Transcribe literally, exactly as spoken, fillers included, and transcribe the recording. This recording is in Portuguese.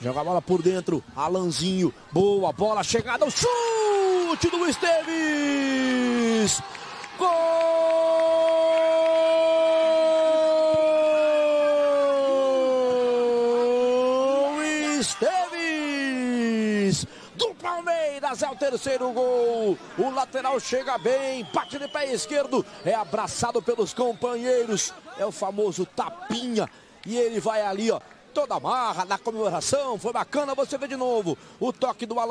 Joga a bola por dentro, Alanzinho, boa bola, chegada, o chute do Esteves! Gol! Esteves! Do Palmeiras, é o terceiro gol, o lateral chega bem, bate de pé esquerdo, é abraçado pelos companheiros, é o famoso tapinha, e ele vai ali, ó, toda a marra, na comemoração, foi bacana, você vê de novo o toque do Alan.